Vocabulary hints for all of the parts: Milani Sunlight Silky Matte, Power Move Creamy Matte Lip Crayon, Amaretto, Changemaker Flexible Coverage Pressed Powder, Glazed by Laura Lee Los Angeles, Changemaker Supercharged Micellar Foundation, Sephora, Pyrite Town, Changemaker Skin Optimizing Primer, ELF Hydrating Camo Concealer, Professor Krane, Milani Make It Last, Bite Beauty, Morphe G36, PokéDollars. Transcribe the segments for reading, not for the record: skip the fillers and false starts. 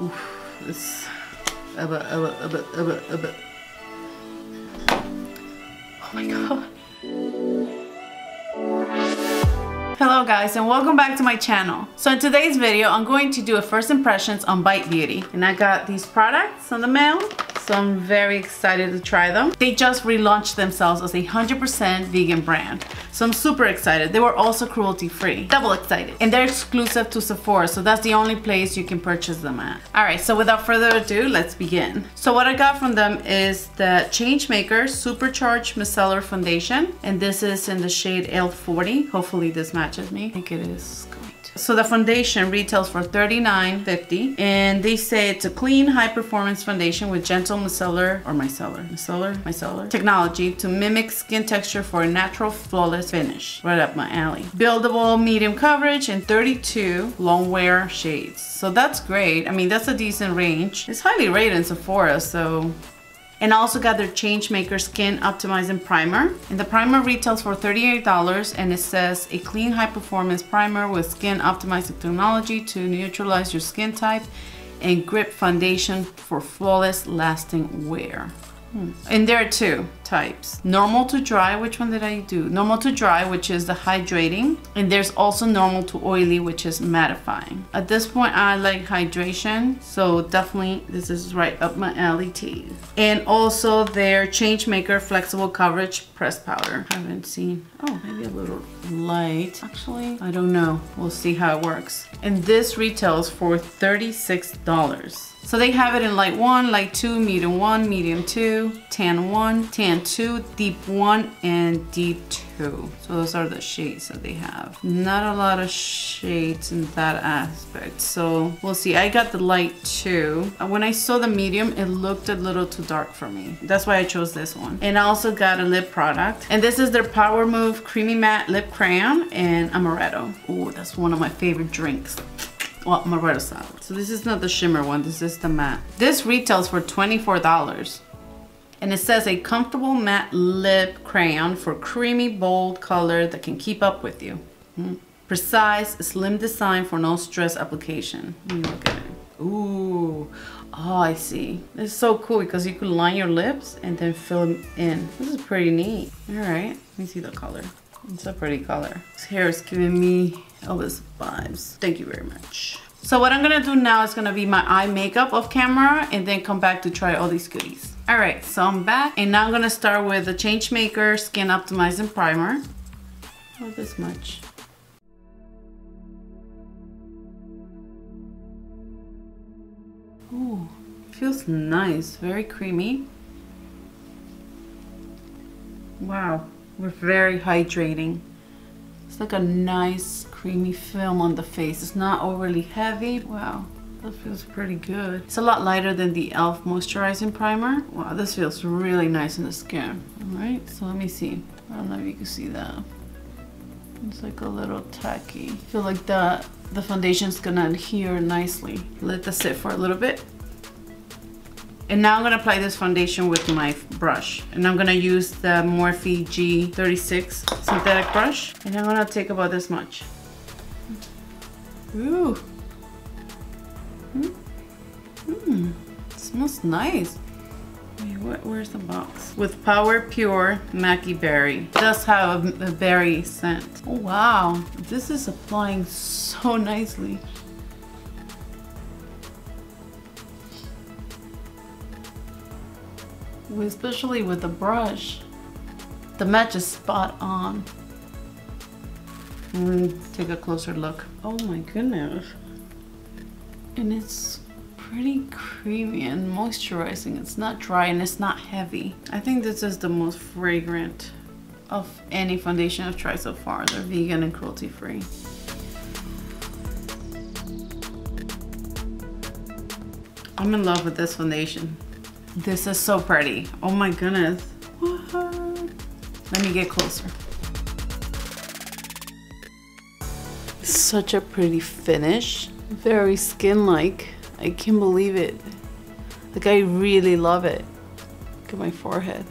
Uff, ist aber. Oh my god. Hello guys and welcome back to my channel. So in today's video I'm going to do a first impressions on Bite Beauty, and I got these products on the mail, so I'm very excited to try them. They just relaunched themselves as a 100% vegan brand, so I'm super excited. They were also cruelty free, double excited, and they're exclusive to Sephora, so that's the only place you can purchase them at. Alright, so without further ado, let's begin. So what I got from them is the Changemaker Supercharged Micellar Foundation, and this is in the shade ELF 40. Hopefully this matches me. I think it is going to. So the foundation retails for $39.50, and they say it's a clean, high-performance foundation with gentle micellar technology to mimic skin texture for a natural, flawless finish. Right up my alley. Buildable medium coverage and 32 long-wear shades. So that's great. I mean, that's a decent range. It's highly rated in Sephora, so. And I also got their Changemaker Skin Optimizing Primer. And the primer retails for $38, and it says a clean high-performance primer with skin optimizing technology to neutralize your skin type and grip foundation for flawless lasting wear. And there are two types. Normal to dry, which one did I do? Normal to dry, which is the hydrating, and there's also normal to oily, which is mattifying. At this point, I like hydration, so definitely this is right up my alley too. And also their Changemaker Flexible Coverage Pressed Powder. I haven't seen, oh, maybe a little light. Actually, I don't know. We'll see how it works. And this retails for $36. So they have it in light 1, light 2, medium 1, medium 2, tan 1, tan 2, deep 1, and deep 2. So those are the shades that they have. Not a lot of shades in that aspect. So we'll see. I got the light 2. When I saw the medium, it looked a little too dark for me. That's why I chose this one. And I also got a lip product. And this is their Power Move Creamy Matte Lip Crayon and Amaretto. Oh, that's one of my favorite drinks. Well, Amaretto salad. So this is not the shimmer one, this is the matte. This retails for $24. And it says a comfortable matte lip crayon for creamy, bold color that can keep up with you. Precise, slim design for no stress application. Let me look at it. Ooh, oh, I see. It's so cool because you can line your lips and then fill them in. This is pretty neat. All right, let me see the color. It's a pretty color. This hair is giving me Elvis vibes. Thank you very much. So what I'm gonna do now is gonna be my eye makeup off camera and then come back to try all these goodies. All right, so I'm back, and now I'm gonna start with the Changemaker Skin Optimizing Primer. Oh, this much. Ooh, feels nice, very creamy. Wow, we're very hydrating. It's like a nice creamy film on the face. It's not overly heavy. Wow, that feels pretty good. It's a lot lighter than the ELF moisturizing primer. Wow, this feels really nice on the skin. All right, so let me see. I don't know if you can see that. It's like a little tacky. I feel like the foundation's gonna adhere nicely. Let that sit for a little bit. And now I'm gonna apply this foundation with my brush. And I'm gonna use the Morphe G36 synthetic brush. And I'm gonna take about this much. Ooh. It smells nice. Wait, where's the box? With Power Pure Maki Berry. It does have a berry scent. Oh, wow, this is applying so nicely. Especially with the brush. The match is spot on. Take a closer look. Oh my goodness. And it's pretty creamy and moisturizing. It's not dry and it's not heavy. I think this is the most fragrant of any foundation I've tried so far. They're vegan and cruelty free. I'm in love with this foundation. This is so pretty. Oh my goodness. What? Let me get closer. Such a pretty finish. Very skin-like. I can't believe it. Like, I really love it. Look at my forehead.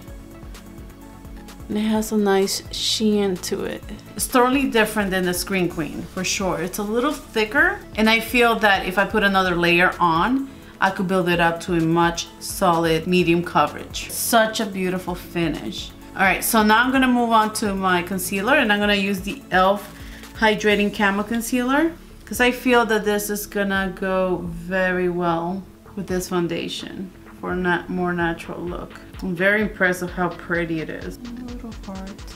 And it has a nice sheen to it. It's totally different than the Screen Queen, for sure. It's a little thicker, and I feel that if I put another layer on, I could build it up to a much solid medium coverage. Such a beautiful finish. All right, so now I'm gonna move on to my concealer, and I'm gonna use the ELF Hydrating Camo Concealer because I feel that this is gonna go very well with this foundation for a more natural look. I'm very impressed with how pretty it is. A little heart.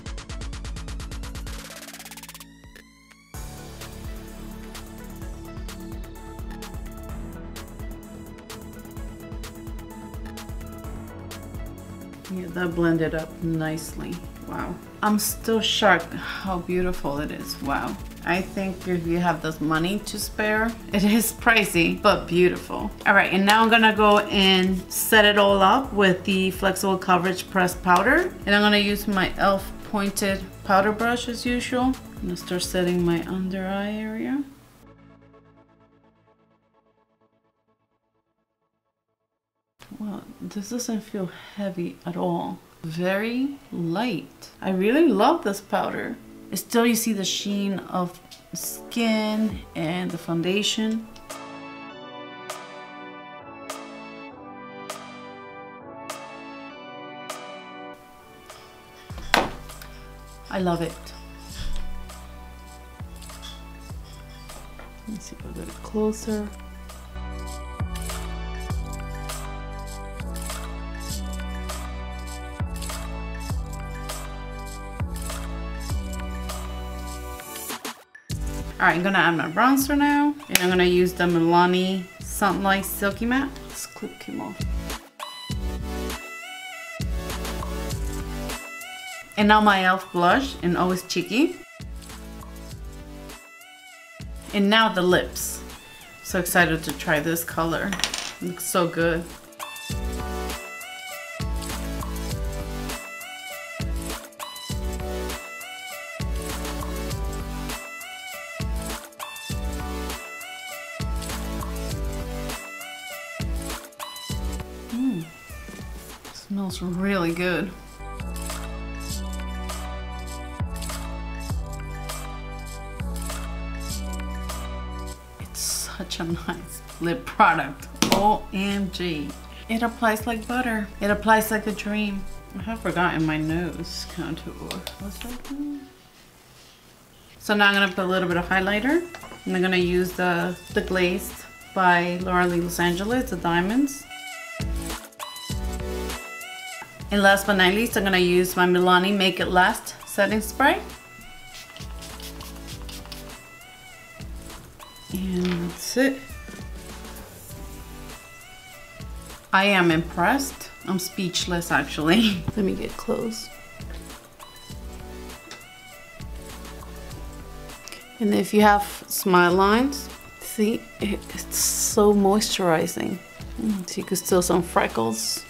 Yeah, that blended up nicely. Wow. I'm still shocked how beautiful it is. Wow. I think if you have this money to spare, it is pricey, but beautiful. All right, and now I'm gonna go and set it all up with the Flexible Coverage Pressed Powder. And I'm gonna use my ELF pointed powder brush as usual. I'm gonna start setting my under eye area. Wow, this doesn't feel heavy at all. Very light. I really love this powder. Still, you see the sheen of skin and the foundation. I love it. Let's see if I get it closer. All right, I'm gonna add my bronzer now, and I'm gonna use the Milani Sunlight Silky Matte. This clip came off. And now my ELF blush, and Always Cheeky. And now the lips. So excited to try this color. It looks so good. Smells really good. It's such a nice lip product. OMG. It applies like butter. It applies like a dream. I have forgotten my nose contour. What's that one? So now I'm gonna put a little bit of highlighter, and I'm gonna use the Glazed by Laura Lee Los Angeles, the diamonds. And last but not least, I'm gonna use my Milani Make It Last setting spray. And that's it. I am impressed. I'm speechless, actually. Let me get close. And if you have smile lines, see, it's so moisturizing. So you can still some freckles.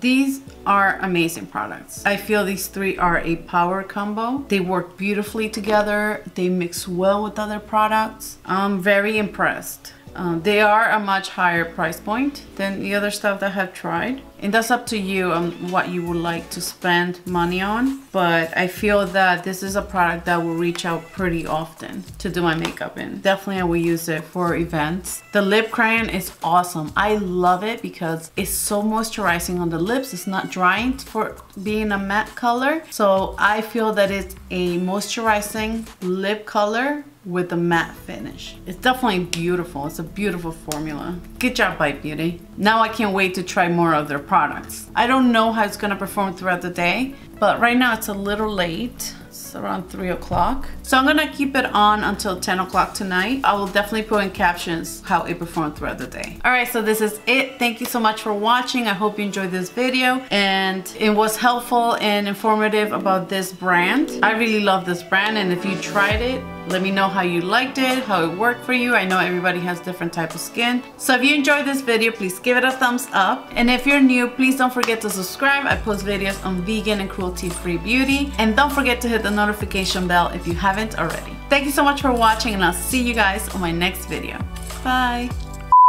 These are amazing products. I feel these three are a power combo. They work beautifully together. They mix well with other products. I'm very impressed. They are a much higher price point than the other stuff that I have tried. And that's up to you on what you would like to spend money on. But I feel that this is a product that will reach out pretty often to do my makeup in. Definitely I will use it for events. The lip crayon is awesome. I love it because it's so moisturizing on the lips. It's not drying for being a matte color. So I feel that it's a moisturizing lip color with a matte finish. It's definitely beautiful. It's a beautiful formula. Good job, Bite Beauty. Now I can't wait to try more of their products. I don't know how it's gonna perform throughout the day, but right now it's a little late. It's around 3 o'clock. So I'm gonna keep it on until 10 o'clock tonight. I will definitely put in captions how it performed throughout the day. All right, so this is it. Thank you so much for watching. I hope you enjoyed this video and it was helpful and informative about this brand. I really love this brand, and if you tried it, let me know how you liked it, how it worked for you. I know everybody has different type of skin. So if you enjoyed this video, please give it a thumbs up. And if you're new, please don't forget to subscribe. I post videos on vegan and cruelty-free beauty. And don't forget to hit the notification bell if you haven't already. Thank you so much for watching, and I'll see you guys on my next video. Bye.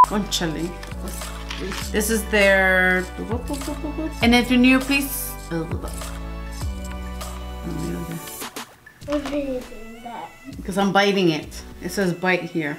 Conchale. This is their... And if you're new, please... Because I'm biting it. It says bite here.